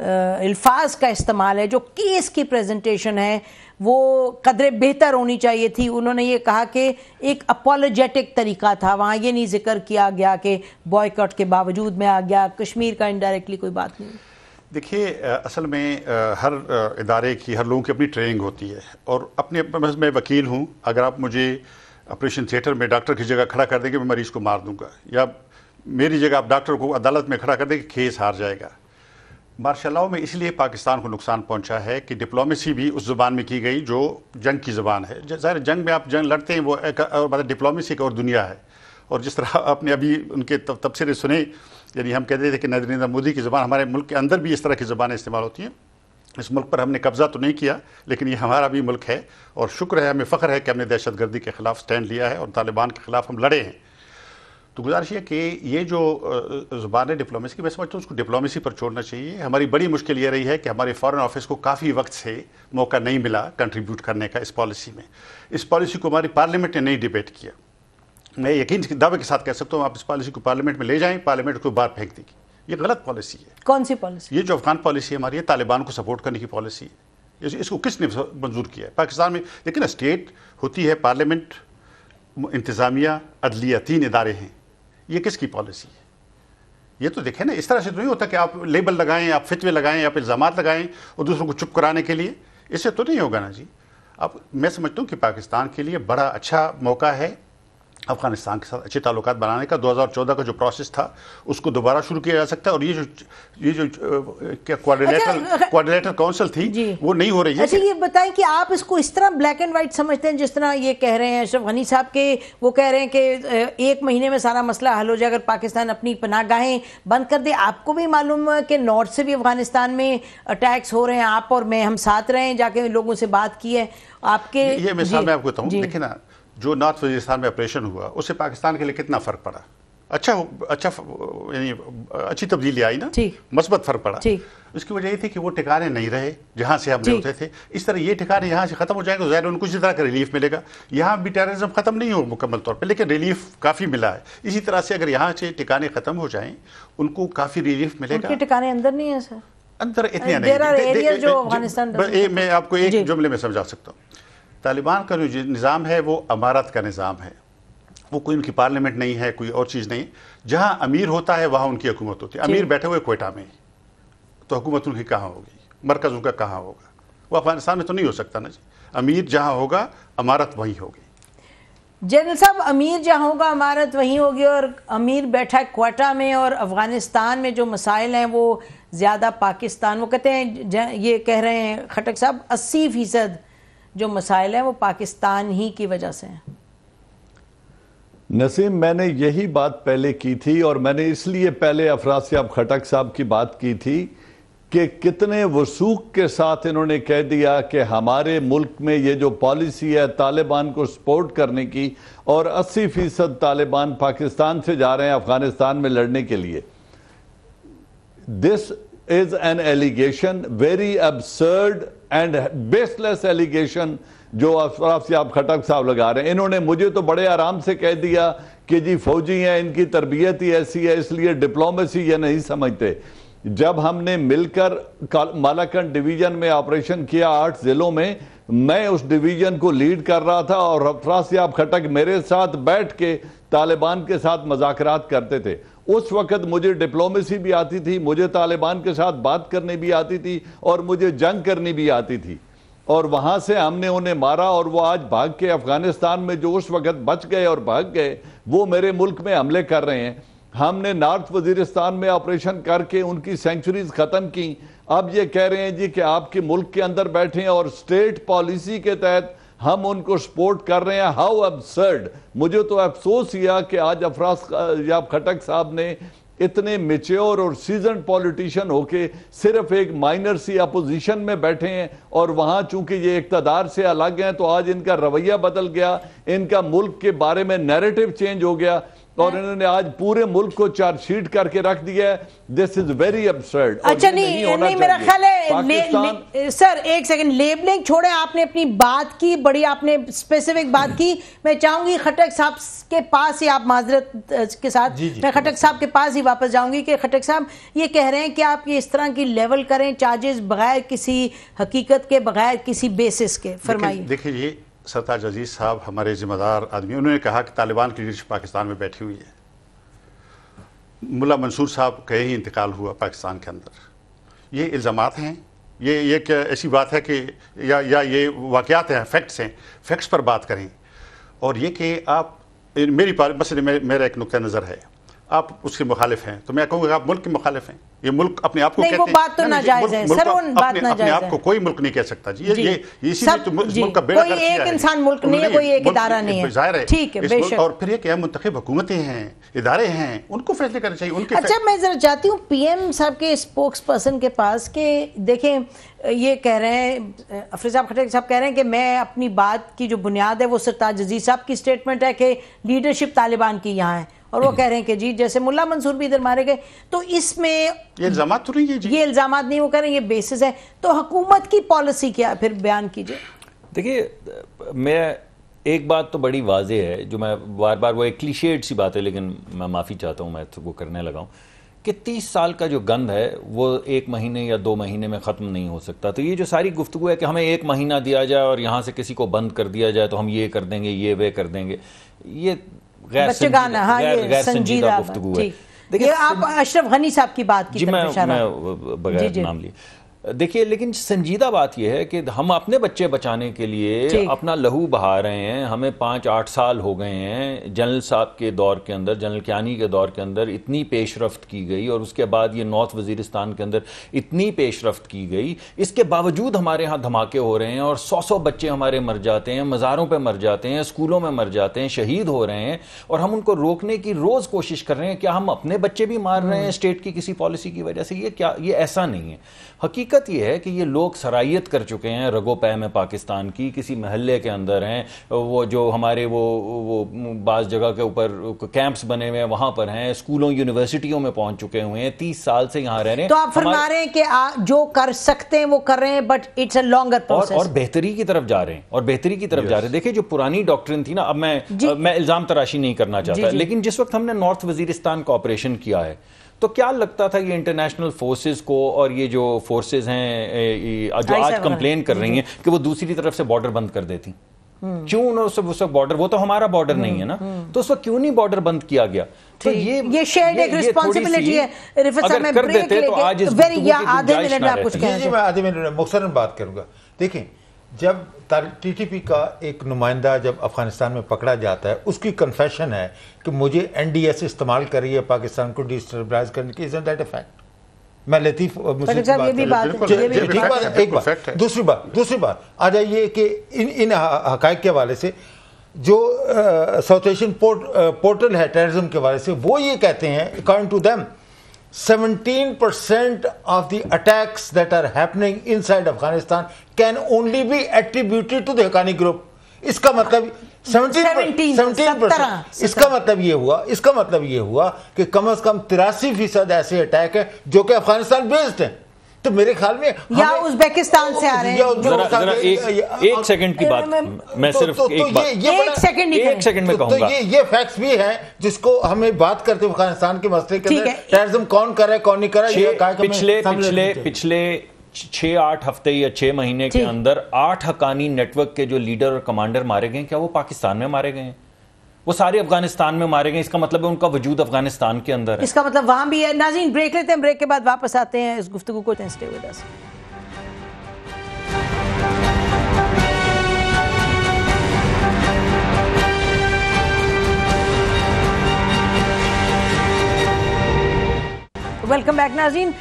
अल्फाज का इस्तेमाल है, जो केस की प्रेजेंटेशन है वो कदरे बेहतर होनी चाहिए थी। उन्होंने ये कहा कि एक अपॉलोजेटिक तरीका था, वहाँ ये नहीं जिक्र किया गया कि बॉयकॉट के बावजूद में आ गया, कश्मीर का इनडायरेक्टली कोई बात नहीं। देखिए असल में हर इदारे की हर लोगों की अपनी ट्रेनिंग होती है और अपने मैं वकील हूँ, अगर आप मुझे ऑपरेशन थिएटर में डॉक्टर की जगह खड़ा कर देंगे मैं मरीज़ को मार दूंगा, या मेरी जगह आप डॉक्टर को अदालत में खड़ा कर देंगे केस हार जाएगा। मार्शल लॉ में इसलिए पाकिस्तान को नुकसान पहुँचा है कि डिप्लोमेसी भी उस ज़ुबान में की गई जो जंग की ज़ुबान है। ज़ाहिर जंग में आप जंग लड़ते हैं वो मतलब डिप्लोमेसी एक और दुनिया है। और जिस तरह आपने अभी उनके तबसरे सुने, यानी हम कहते थे कि नरेंद्र मोदी की ज़बान हमारे मुल्क के अंदर भी इस तरह की ज़बानें इस्तेमाल होती हैं। इस मुल्क पर हमने कब्ज़ा तो नहीं किया लेकिन ये हमारा भी मुल्क है और शुक्र है, हमें फ़ख्र है कि हमने दहशतगर्दी के ख़िलाफ़ स्टैंड लिया है और तालिबान के ख़िलाफ़ हम लड़े हैं। तो गुजारिश है कि ये जो ज़ुबान है डिप्लोमेसी की, मैं समझता हूँ उसको डिप्लोमेसी पर छोड़ना चाहिए। हमारी बड़ी मुश्किल ये रही है कि हमारे फॉरेन ऑफिस को काफ़ी वक्त से मौका नहीं मिला कंट्रीब्यूट करने का इस पॉलिसी में। इस पॉलिसी को हमारी पार्लियामेंट ने नहीं डिबेट किया। मैं यकीन दावे के साथ कह सकता हूँ आप इस पॉलिसी को पार्लियामेंट में ले जाएं, पार्लियामेंट को बाहर फेंक देगी। ये गलत पॉलिसी है। कौन सी पॉलिसी? ये जो अफगान पॉलिसी है हमारी, ये तालिबान को सपोर्ट करने की पॉलिसी है। इसको किसने मंजूर किया है पाकिस्तान में? देखिए ना, स्टेट होती है, पार्लियामेंट, इंतज़ामिया, अदलिया, 3 इदारे हैं। ये किसकी पॉलिसी है? ये तो देखें ना, इस तरह से तो नहीं होता कि आप लेबल लगाएँ, आप फतवे लगाएँ, आप इल्ज़ाम लगाएँ और दूसरों को चुप कराने के लिए, इससे तो नहीं होगा ना जी। अब मैं समझता हूँ कि पाकिस्तान के लिए बड़ा अच्छा मौका है अफगानिस्तान के साथ अच्छे ताल्लुकात बनाने का। 2014 का जो प्रोसेस था उसको दोबारा शुरू किया जा सकता है और ये जो कोऑर्डिनेटर काउंसिल थी वो नहीं हो रही है। अच्छा ये बताएं कि आप इसको इस तरह ब्लैक एंड वाइट समझते हैं जिस तरह ये कह रहे हैं अशरफ गनी साहब के, वो कह रहे हैं कि 1 महीने में सारा मसला हल हो जाए अगर पाकिस्तान अपनी पनाहगाहें बंद कर दे। आपको भी मालूम है कि नॉर्थ से भी अफगानिस्तान में अटैक्स हो रहे हैं, आप और मैं हम साथ रहे हैं, जाके लोगों से बात की है आपके। ये मिसाल मैं आपको बताऊँ, देखिए ना जो नॉर्थ वजीरिस्तान में ऑपरेशन हुआ उससे पाकिस्तान के लिए कितना फ़र्क पड़ा, अच्छा यानी अच्छी तब्दीली आई ना, मस्बत फ़र्क पड़ा। उसकी वजह ये थी कि वो ठिकाने नहीं रहे जहाँ से हमले होते थे। इस तरह ये ठिकाने यहाँ से ख़त्म हो जाएंगे, ज़ाहिर उनको इसी तरह का रिलीफ मिलेगा। यहाँ भी टेररिज्म ख़त्म नहीं हो मुकम्मल तौर पर लेकिन रिलीफ काफ़ी मिला है। इसी तरह से अगर यहाँ से ठिकाने ख़त्म हो जाएँ उनको काफ़ी रिलीफ मिलेगा। ठिकाने अंदर नहीं है सर, अंतर इतने नहीं, जो अफगानिस्तान मैं आपको एक जुमले में समझा सकता हूँ। तालिबान का जो निज़ाम है वो अमारत का निज़ाम है, वो कोई उनकी पार्लियामेंट नहीं है, कोई और चीज़ नहीं। जहाँ अमीर होता है वहाँ उनकी हुकूमत होती है। अमीर बैठे हुए क्वेटा में, तो हुकूमत उनकी कहाँ होगी, मरकज़ उनका कहाँ होगा? वो अफगानिस्तान में तो नहीं हो सकता ना जी। अमीर जहाँ होगा अमारत वहीं होगी। जनरल साहब, अमीर जहाँ होगा अमारत वहीं होगी, और अमीर बैठा क्वेटा में, और अफ़गानिस्तान में जो मसाइल हैं वो ज़्यादा पाकिस्तान, वो कहते हैं, ये कह रहे हैं खटक साहब 80% जो मसाइल हैं वो पाकिस्तान ही की वजह से हैं। नसीम, मैंने यही बात पहले की थी, और मैंने इसलिए पहले अफरासियाब खटक साहब की बात की थी कि कितने वसूख के साथ इन्होंने कह दिया कि हमारे मुल्क में ये जो पॉलिसी है तालिबान को सपोर्ट करने की, और 80% तालिबान पाकिस्तान से जा रहे हैं अफगानिस्तान में लड़ने के लिए। This is an allegation, very absurd and baseless allegation जो अफरासियाब खटक साहब लगा रहे हैं। इन्होंने मुझे तो बड़े आराम से कह दिया कि जी फौजी हैं, इनकी तरबियत ही ऐसी है, इसलिए डिप्लोमेसी ये नहीं समझते। जब हमने मिलकर मालाकंड डिवीज़न में ऑपरेशन किया 8 जिलों में, मैं उस डिवीज़न को लीड कर रहा था, और अफरासियाब खटक मेरे साथ बैठ के तालिबान के साथ मज़ाकरात करते थे। उस वक़्त मुझे डिप्लोमेसी भी आती थी, मुझे तालिबान के साथ बात करनी भी आती थी, और मुझे जंग करनी भी आती थी। और वहाँ से हमने उन्हें मारा, और वो आज भाग के अफ़गानिस्तान में जो उस वक़्त बच गए और भाग गए, वो मेरे मुल्क में हमले कर रहे हैं। हमने नॉर्थ वजीरिस्तान में ऑपरेशन करके उनकी सेंचुरीज ख़त्म की। अब ये कह रहे हैं जी कि आपके मुल्क के अंदर बैठे हैं और स्टेट पॉलिसी के तहत हम उनको सपोर्ट कर रहे हैं। How absurd! मुझे तो अफसोस हुआ कि आज अफरासियाब खटक साहब ने इतने मेच्योर और सीजन पॉलिटिशियन होके सिर्फ एक माइनर सी अपोजिशन में बैठे हैं, और वहाँ चूंकि ये इक़्तिदार से अलग हैं तो आज इनका रवैया बदल गया, इनका मुल्क के बारे में नैरेटिव चेंज हो गया, और इन्होंने आज पूरे मुल्क को चार्जशीट करके रख दिया है। This is very absurd. अच्छा, नहीं मेरा ख्याल है सर, एक सेकंड, लेबलिंग छोड़े, आपने अपनी बात की, बड़ी आपने स्पेसिफिक बात की। मैं चाहूंगी खटक साहब के पास ही, आप माजरत के साथ मैं खटक साहब के पास ही वापस जाऊंगी कि खटक साहब ये कह रहे हैं कि आप ये इस तरह की लेवल करें चार्जेस बगैर किसी हकीकत के, बगैर किसी बेसिस के। फरमाइए। देखिए, सरताज अजीज साहब हमारे ज़िम्मेदार आदमी, उन्होंने कहा कि तालिबान की लीडरशिप पाकिस्तान में बैठी हुई है। मुल्ला मंसूर साहब का ही इंतकाल हुआ पाकिस्तान के अंदर। ये इल्ज़ामात हैं, ये क्या ऐसी बात है कि या ये वाक़यात हैं, फैक्ट्स हैं। फैक्ट्स पर बात करें, और ये कि आप मेरी मसले में मेरा एक नुक्ता नज़र है, आप उसके मुखालिफ हैं, तो मैं कहूँगा आप मुल्क के मुखालिफ हैं। ये मुल्क अपने आप को कहते हैं, बात तो नाजायज है सर, वो बात नाजायज है। अपने आप को कोई मुल्क नहीं कह सकता जी। ये इसी में तो मुल्क का बेड़ा गर्क किया है। कोई एक इंसान मुल्क नहीं है, कोई एक इदारा नहीं है, जाहिर है, ठीक है, बेशक। और फिर ये कि मुंतखब हुकूमतें हैं, इदारे हैं, उनको फैसले करने चाहिए उनके। अच्छा, मैं जरा चाहती हूँ PM साहब के स्पोक्स पर्सन के पास कि देखें, ये कह रहे हैं अफरासियाब खटक साहब, कह रहे हैं कि मैं अपनी बात की जो बुनियाद है वो सरताज अजीज साहब की स्टेटमेंट है कि लीडरशिप तालिबान की यहाँ है, और वो कह रहे हैं कि जी जैसे मुल्ला मंसूर भी इधर मारे गए, तो इसमें ये इल्जाम तो नहीं है जी, ये इल्जाम नहीं, वो कह रहे हैं ये बेसिस है। तो हुकूमत की पॉलिसी क्या फिर बयान कीजिए। देखिए, मैं एक बात तो बड़ी वाजे है जो मैं बार बार, वो एक क्लीशेड सी बात है लेकिन मैं माफ़ी चाहता हूँ, मैं तो वो करने लगा हूँ कि 30 साल का जो गंद है वो 1 महीने या 2 महीने में ख़त्म नहीं हो सकता। तो ये जो सारी गुफ्तगू है कि हमें 1 महीना दिया जाए और यहाँ से किसी को बंद कर दिया जाए तो हम ये कर देंगे, ये वे कर देंगे, ये गैर संजीदा गुफ्तगू है। देखिए, आप अशरफ घनी साहब की बात की, जी मैं बगैर नाम लिए। देखिए, लेकिन संजीदा बात यह है कि हम अपने बच्चे बचाने के लिए अपना लहू बहा रहे हैं। हमें 5-8 साल हो गए हैं। जनरल साहब के दौर के अंदर, जनरल कियानी के दौर के अंदर इतनी पेशरफ्त की गई, और उसके बाद ये नॉर्थ वजीरिस्तान के अंदर इतनी पेशरफ्त की गई, इसके बावजूद हमारे यहाँ धमाके हो रहे हैं और 100-100 बच्चे हमारे मर जाते हैं, मज़ारों पर मर जाते हैं, स्कूलों में मर जाते हैं, शहीद हो रहे हैं, और हम उनको रोकने की रोज़ कोशिश कर रहे हैं। क्या हम अपने बच्चे भी मार रहे हैं स्टेट की किसी पॉलिसी की वजह से? ये क्या, ये ऐसा नहीं है। हकीकत यह है कि ये लोग सरायत कर चुके हैं रगोपे में पाकिस्तान की, किसी महल्ले के अंदर हैं, वो जो हमारे वो बाज़ जगह के ऊपर कैंप्स बने हुए हैं वहाँ पर हैं, स्कूलों यूनिवर्सिटियों में पहुँच चुके हुए हैं, 30 साल से यहाँ रह रहे हैं। तो आप फरमा रहे हैं कि जो कर सकते हैं वो कर रहे हैं, but it's a longer process, और बेहतरी की तरफ जा रहे हैं, और बेहतरी की तरफ जा रहे हैं। देखिए, जो पुरानी डॉक्ट्रिन थी ना, अब मैं इल्ज़ाम तराशी नहीं करना चाहता, लेकिन जिस वक्त हमने नॉर्थ वजीरिस्तान का ऑपरेशन किया है तो क्या लगता था ये इंटरनेशनल फोर्सेस को और ये जो फोर्सेस हैं जो आज कंप्लेन कर रही हैं कि वो दूसरी तरफ से बॉर्डर बंद कर देती, क्यों उन्होंने उस वक्त बॉर्डर, वो तो हमारा बॉर्डर नहीं है ना, तो उस वक्त क्यों नहीं बॉर्डर बंद किया गया? तो ये शेयर्ड एक रिस्पांसिबिलिटी है। रिफात साहब, मैं ब्रेक लेके वेरी या आधे मिनट में आप कुछ कहें। जी, मैं आधे मिनट में मुख्तसरन बात करूंगा। देखें, जब टीटीपी का एक नुमाइंदा जब अफगानिस्तान में पकड़ा जाता है, उसकी कन्फेशन है कि मुझे एनडीएस इस्तेमाल कर रही है पाकिस्तान को डिस्टेबलाइज करने की। Is that a fact? मैं लतीफ बात, दूसरी बात आ जाइए कि इन हक़ाइक़ के हवाले से जो साउथ एशियन पोर्टल है टेररिज्म के हवाले से, वो ये कहते हैं according to them 17% of the attacks that are happening inside Afghanistan can only be attributed to the Haqqani group. इसका मतलब 17%, इसका मतलब ये हुआ कि कम से कम 83% ऐसे अटैक है जो कि अफगानिस्तान बेस्ड हैं। तो मेरे ख्याल में या उज़्बेकिस्तान से आ रहे हैं। जरा एक सेकंड की बात, मैं सिर्फ एक सेकंड में कहूंगा। तो ये फैक्ट्स भी हैं जिसको हमें बात करते अफगानिस्तान के मसले के अंदर टेररिज्म कौन कर रहा है कौन नहीं कर रहा है। पिछले 6-8 हफ्ते या 6 महीने के अंदर 8 हक्कानी नेटवर्क के जो लीडर और कमांडर मारे गए, क्या वो पाकिस्तान में मारे गए हैं? वो सारे अफगानिस्तान में मारे गए। इसका मतलब है उनका वजूद अफगानिस्तान के अंदर है। इसका मतलब वहां भी है। नाज़रीन, ब्रेक लेते हैं, ब्रेक के बाद वापस आते हैं इस गुफ्तगू को। Stay with us. Welcome back नाज़रीन।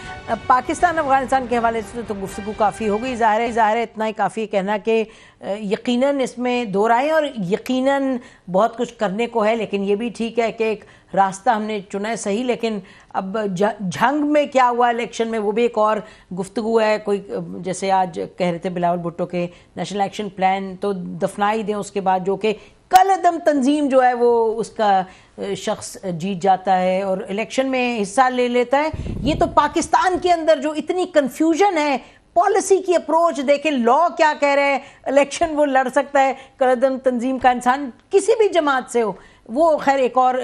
पाकिस्तान अफगानिस्तान के हवाले से तो गुफ्तगू काफ़ी हो गई। ज़ाहिर है इतना ही काफ़ी है कहना कि यकीनन इसमें दो राय और यकीनन बहुत कुछ करने को है, लेकिन ये भी ठीक है कि एक रास्ता हमने चुना है सही, लेकिन अब जंग में क्या हुआ इलेक्शन में वो भी एक और गुफ्तगू है। कोई जैसे आज कह रहे थे बिलावल भुट्टो के नेशनल एक्शन प्लान तो दफनाई दें उसके बाद, जो कि कल-ए-दम तंजीम जो है वो उसका शख्स जीत जाता है और इलेक्शन में हिस्सा ले लेता है। ये तो पाकिस्तान के अंदर जो इतनी कन्फ्यूजन है पॉलिसी की अप्रोच, देखें लॉ क्या कह रहे हैं, इलेक्शन वो लड़ सकता है कल-ए-दम तंजीम का इंसान किसी भी जमात से हो, वो खैर एक और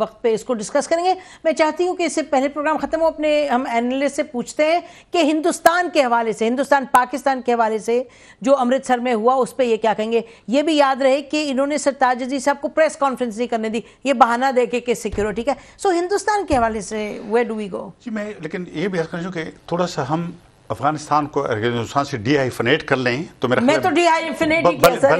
वक्त पे इसको डिस्कस करेंगे। मैं चाहती हूँ कि इससे पहले प्रोग्राम ख़त्म हो अपने हम एनालिस्ट से पूछते हैं कि हिंदुस्तान के हवाले से, हिंदुस्तान पाकिस्तान के हवाले से जो अमृतसर में हुआ उस पर ये क्या कहेंगे। ये भी याद रहे कि इन्होंने सरताज अजीज साहब को प्रेस कॉन्फ्रेंस नहीं करने दी, ये बहाना दे के सिक्योरिटी का। सो हिंदुस्तान के हवाले से वेयर डू वी गो? जी, मैं लेकिन ये भी कहना चाहूँ कि थोड़ा सा हम अफगानिस्तान को अफगानिस्तान से डीहाइफिनेट कर लें तो मेरा मैं तो डीहाइफिनेट ही किया सर, इसलिए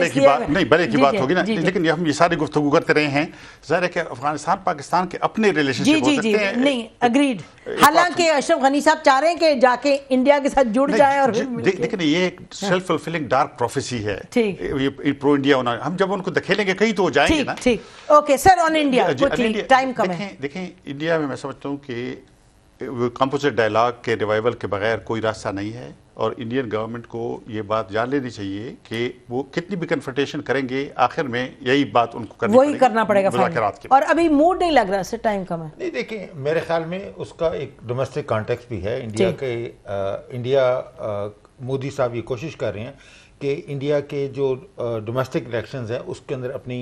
भले की बात होगी ना, लेकिन हम ये सारी गुफ्तगू करते रहे हैं। जाहिर है कि अफगानिस्तान पाकिस्तान के अपने रिलेशनशिप हो सकते हैं। नहीं, अग्रीड। हालांकि अशरफ गनी साहब चाह रहे हैं कि जाके इंडिया के साथ जुड़ जाए, और लेकिन ये एक सेल्फ फुलफिलिंग डार्क प्रोफेसी है। ये प्रो इंडिया होना, हम जब उनको धकेलेंगे कहीं तो हो जाएंगे ना। ठीक, okay sir, on India quickly, time कम है। देखें, इंडिया में मैं समझता हूँ कि कंपोजिट डायलॉग के रिवाइवल के बगैर कोई रास्ता नहीं है, और इंडियन गवर्नमेंट को ये बात जान लेनी चाहिए कि वो कितनी भी कन्फ्रंटेशन करेंगे आखिर में यही बात उनको करना पड़ेगा। और अभी मूड नहीं लग रहा, टाइम कम है। नहीं, देखिए, मेरे ख्याल में उसका एक डोमेस्टिक कॉन्टेक्स्ट भी है। मोदी साहब ये कोशिश कर रहे हैं कि इंडिया के जो डोमेस्टिक इलेक्शंस हैं उसके अंदर अपनी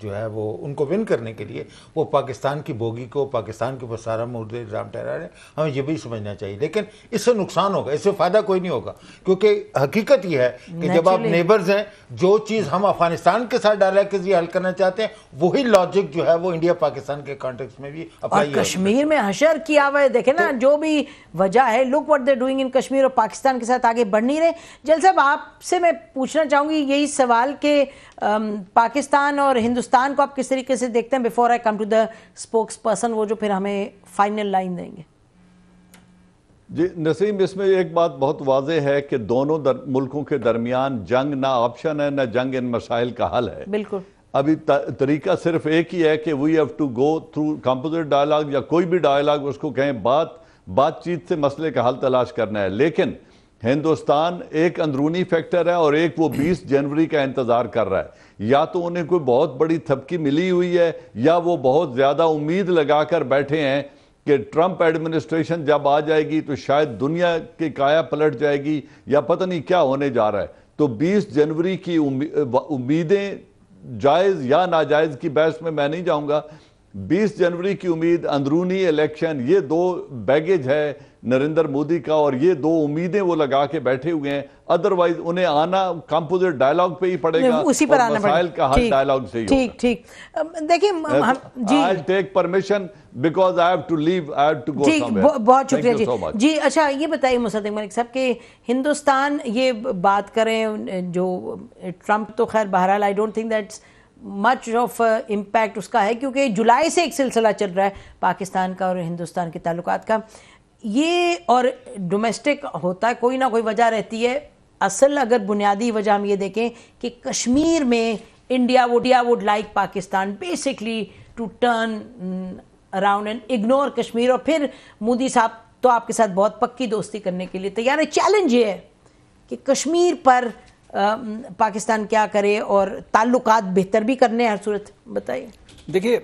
जो है वो उनको विन करने के लिए वो पाकिस्तान की बोगी को, पाकिस्तान के ऊपर सारा मुद्दे इल्ज़ाम ठहरा रहे हैं। हमें ये भी समझना चाहिए, लेकिन इससे नुकसान होगा, इससे फ़ायदा कोई नहीं होगा, क्योंकि हकीकत यह है कि जब आप नेबर्स हैं, जो चीज़ हम अफगानिस्तान के साथ डायलॉग के जरिए हल करना चाहते हैं, वही लॉजिक जो है वो इंडिया पाकिस्तान के कॉन्टेक्स्ट में भी अप्लाई। कश्मीर में हशर किया हुआ है, देखें ना, जो भी वजह है, look what they doing in Kashmir, और पाकिस्तान के साथ आगे बढ़ नहीं रहे। जल साहब, आपसे मैं पूछना चाहूंगी यही सवाल कि पाकिस्तान और हिंदुस्तान को आप किस तरीके से देखते हैं, before I come to the spokesperson, वो जो फिर हमें फाइनल लाइन देंगे। जी नसीम, इसमें एक बात बहुत वाजे है कि दोनों मुल्कों के दरमियान जंग ना ऑप्शन है, ना जंग इन मसाइल का हल है। बिल्कुल। अभी तरीका सिर्फ एक ही है कि we have to go through composite dialogue, या कोई भी डायलॉग उसको कहें, बातचीत से मसले का हल तलाश करना है। लेकिन हिंदुस्तान एक अंदरूनी फैक्टर है और एक वो 20 जनवरी का इंतज़ार कर रहा है। या तो उन्हें कोई बहुत बड़ी थपकी मिली हुई है, या वो बहुत ज़्यादा उम्मीद लगाकर बैठे हैं कि ट्रंप एडमिनिस्ट्रेशन जब आ जाएगी तो शायद दुनिया की काया पलट जाएगी, या पता नहीं क्या होने जा रहा है। तो 20 जनवरी की उम्मीदें जायज़ या नाजायज़ की बहस में मैं नहीं जाऊँगा, 20 जनवरी की उम्मीद, अंदरूनी इलेक्शन, ये दो बैगेज है नरेंद्र मोदी का और ये दो उम्मीदें वो लगा के बैठे हुए हैं। अदरवाइज उन्हें आना कंपोजिट डायलॉग पे ही पड़ेगा, उसी पर आना पड़ेगा। हर डायलॉग से ही ठीक ठीक देखिए I take permission because I have to leave, I have to go somewhere. बहुत शुक्रिया जी जी। अच्छा ये बताइए मुसद्दिक मलिक साहब कि हिंदुस्तान, ये बात करें जो ट्रंप तो खैर बहरहाल I don't think that's much of impact उसका है, क्योंकि जुलाई से एक सिलसिला चल रहा है पाकिस्तान का और हिंदुस्तान के ताल्लुकात का, ये और डोमेस्टिक होता है, कोई ना कोई वजह रहती है। असल अगर बुनियादी वजह हम ये देखें कि कश्मीर में India would like Pakistan basically to turn around and ignore Kashmir, और फिर मोदी साहब तो आपके साथ बहुत पक्की दोस्ती करने के लिए तैयार है। चैलेंज ये है कि कश्मीर पर पाकिस्तान क्या करे और ताल्लुकात बेहतर भी करने हर सूरत। बताइए देखिए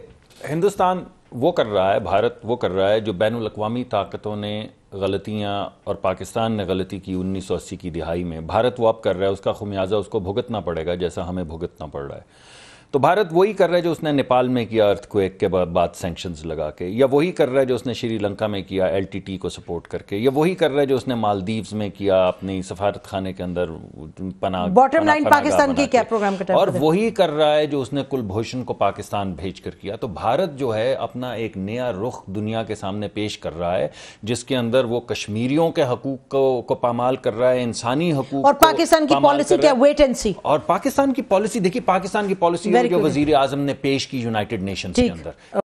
हिंदुस्तान वो कर रहा है, भारत वो कर रहा है जो बैनुल अक़वामी ताकतों ने गलतियाँ और पाकिस्तान ने गलती की 1980 की दिहाई में, भारत वो अब कर रहा है, उसका खुमियाजा उसको भुगतना पड़ेगा जैसा हमें भुगतना पड़ रहा है। तो भारत वही कर रहा है जो उसने नेपाल में किया अर्थक्वेक के बाद सैंक्शंस लगा के, या वही कर रहा है जो उसने श्रीलंका में किया एलटीटी को सपोर्ट करके, या वही कर रहा है जो उसने मालदीव्स में किया अपनी सफारत खाने के अंदर पनाह। बॉटम लाइन पाकिस्तान की क्या प्रोग्राम का, और वही कर रहा है जो उसने कुलभूषण को पाकिस्तान भेज कर किया। तो भारत जो है अपना एक नया रुख दुनिया के सामने पेश कर रहा है जिसके अंदर वो कश्मीरियों के हकूक को पामाल कर रहा है, इंसानी हकूक। और पाकिस्तान की पॉलिसी क्या, वेट एंड सी। और पाकिस्तान की पॉलिसी देखिए, पाकिस्तान की पॉलिसी जो वजीर आजम ने पेश की यूनाइटेड नेशंस के अंदर